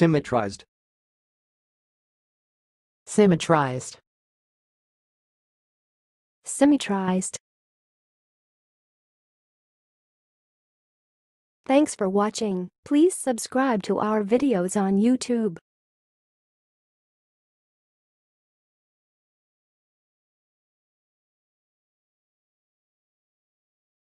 Symmetrized. Symmetrized. Symmetrized. Thanks for watching. Please subscribe to our videos on YouTube.